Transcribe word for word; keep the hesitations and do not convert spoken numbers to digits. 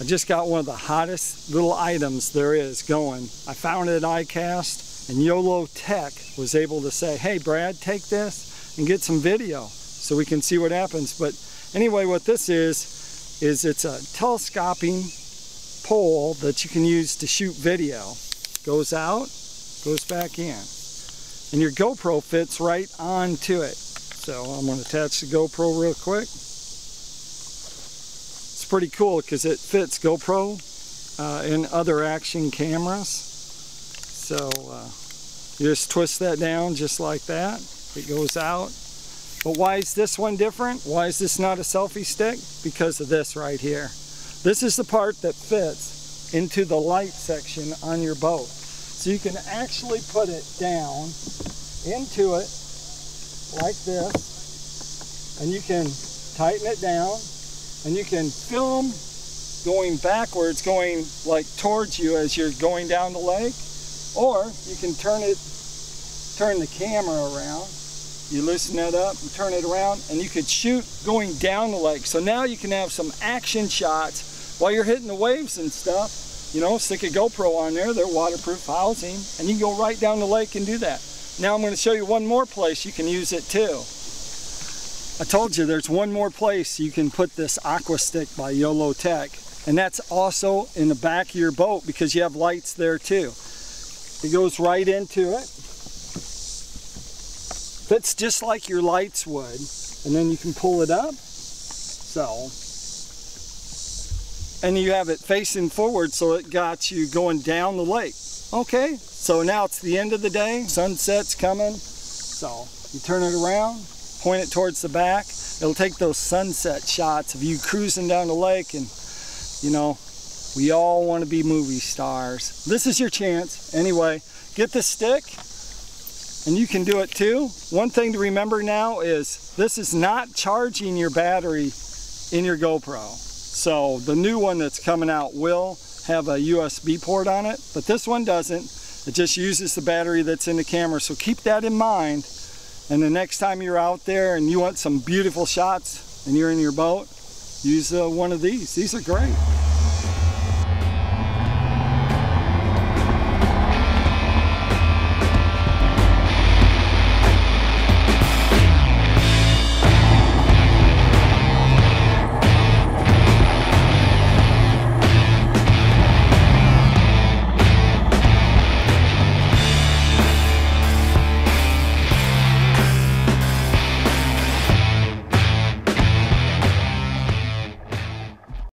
I just got one of the hottest little items there is going. I found it at ICAST, and YOLOtek was able to say, hey Brad, take this and get some video so we can see what happens. But anyway, what this is, is it's a telescoping pole that you can use to shoot video. Goes out, goes back in. And your GoPro fits right onto it. So I'm going to attach the GoPro real quick. It's pretty cool because it fits GoPro uh, and other action cameras. So uh, you just twist that down just like that. It goes out. But why is this one different? Why is this not a selfie stick? Because of this right here. This is the part that fits into the light section on your boat. So you can actually put it down into it like this, and you can tighten it down, and you can film going backwards, going like towards you as you're going down the lake, or you can turn it, turn the camera around. You loosen that up and turn it around, and you could shoot going down the lake. So now you can have some action shots while you're hitting the waves and stuff. You know, stick a GoPro on there, they're waterproof housing, and you can go right down the lake and do that. Now I'm going to show you one more place you can use it too. I told you there's one more place you can put this AquaStick by YOLOtek, and that's also in the back of your boat because you have lights there too. It goes right into it. Fits just like your lights would, and then you can pull it up. So, and you have it facing forward, so it got you going down the lake. Okay, so now it's the end of the day, sunset's coming, so you turn it around, point it towards the back, it'll take those sunset shots of you cruising down the lake, and you know, we all want to be movie stars. This is your chance. Anyway, get the stick, and you can do it too. One thing to remember now is, this is not charging your battery in your GoPro. So the new one that's coming out will have a U S B port on it, but this one doesn't. It just uses the battery that's in the camera, so keep that in mind. And the next time you're out there and you want some beautiful shots and you're in your boat, use uh, one of these. These are great.